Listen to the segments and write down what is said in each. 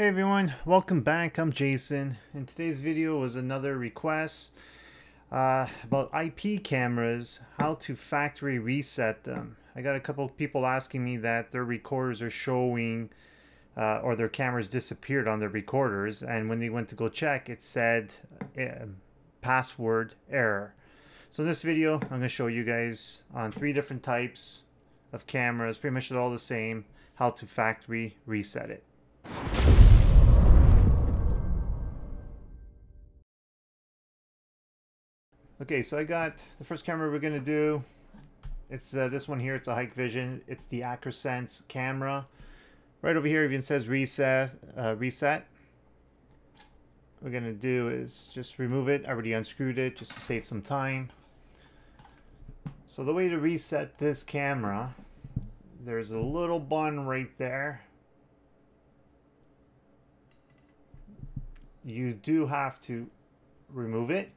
Hey everyone, welcome back. I'm Jason, and today's video was another request about IP cameras, how to factory reset them. I got a couple of people asking me that their recorders are showing or their cameras disappeared on their recorders, and when they went to go check, it said password error. So in this video, I'm going to show you guys on three different types of cameras, pretty much all the same, how to factory reset it. Okay, so I got the first camera we're going to do. It's this one here. It's a Hikvision. It's the AcroSense camera. Right over here, it even says reset. What we're going to do is just remove it. I already unscrewed it just to save some time. So the way to reset this camera, there's a little button right there. You do have to remove it.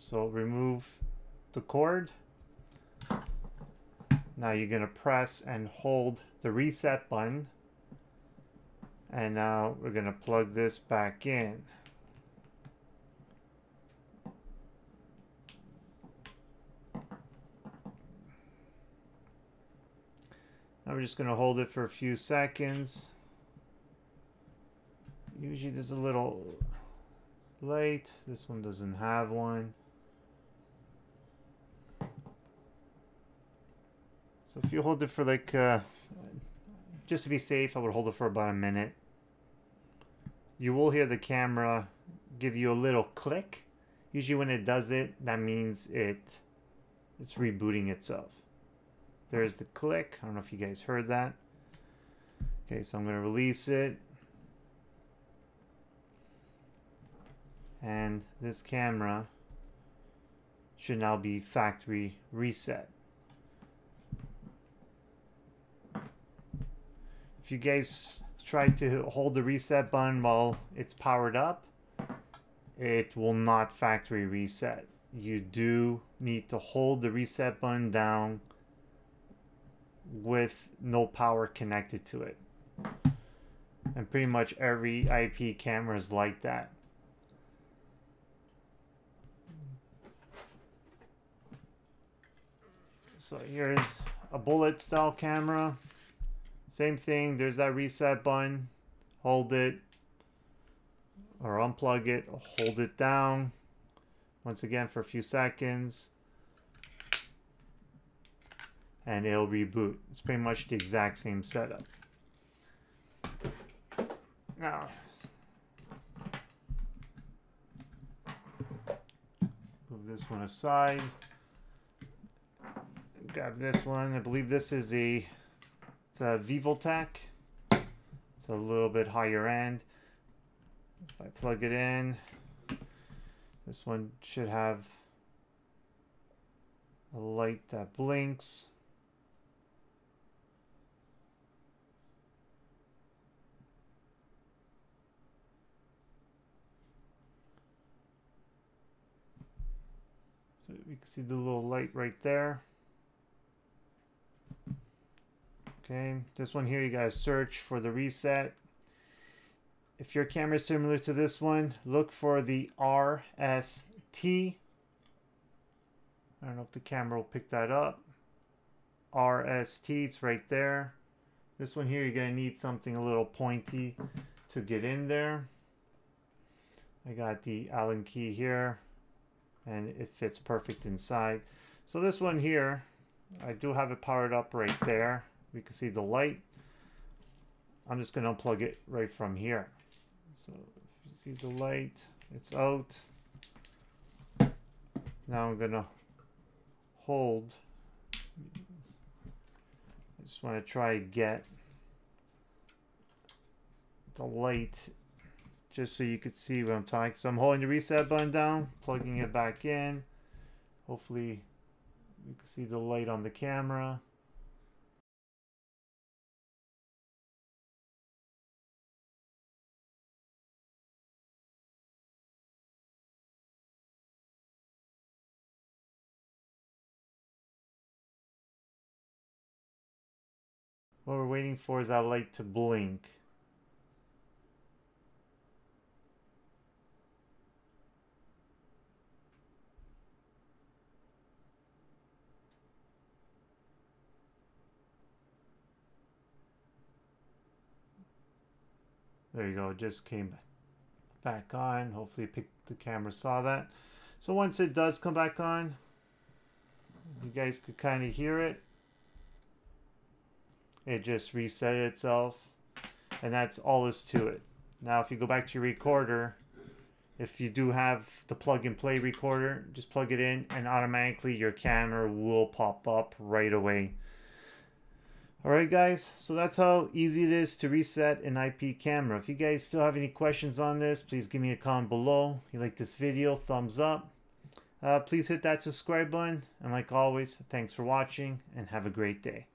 So remove the cord. Now you're going to press and hold the reset button. And now we're going to plug this back in. Now we're just going to hold it for a few seconds. Usually there's a little light. This one doesn't have one. So if you hold it for like, just to be safe, I would hold it for about a minute. You will hear the camera give you a little click. Usually when it does it, that means it's rebooting itself. There's the click. I don't know if you guys heard that. Okay, so I'm going to release it. And this camera should now be factory reset. If you guys try to hold the reset button while it's powered up, it will not factory reset. You do need to hold the reset button down with no power connected to it. And pretty much every IP camera is like that. So here's a bullet style camera. Same thing, there's that reset button, hold it or unplug it, hold it down once again for a few seconds and it'll reboot. It's pretty much the exact same setup. Now, move this one aside, grab this one. I believe this is a Vivoltec. It's a little bit higher end. If I plug it in, this one should have a light that blinks. So we can see the little light right there. Okay, this one here, you gotta search for the reset. If your camera is similar to this one, look for the RST. I don't know if the camera will pick that up. RST, it's right there. This one here, you're gonna need something a little pointy to get in there. I got the Allen key here, and it fits perfect inside. So this one here, I do have it powered up right there. We can see the light. I'm just going to unplug it right from here. So if you see the light, it's out. Now I'm going to hold. I just want to try to get the light just so you could see what I'm talking. So I'm holding the reset button down, plugging it back in. Hopefully you can see the light on the camera. What we're waiting for is that light to blink. There you go, it just came back on. Hopefully the camera saw that. So once it does come back on, you guys could kind of hear it. It just reset itself, and that's all is to it. Now if you go back to your recorder, if you do have the plug and play recorder, just plug it in and automatically your camera will pop up right away. Alright guys, so that's how easy it is to reset an IP camera. If you guys still have any questions on this, please give me a comment below. If you like this video, thumbs up. Please hit that subscribe button, and like always, thanks for watching and have a great day.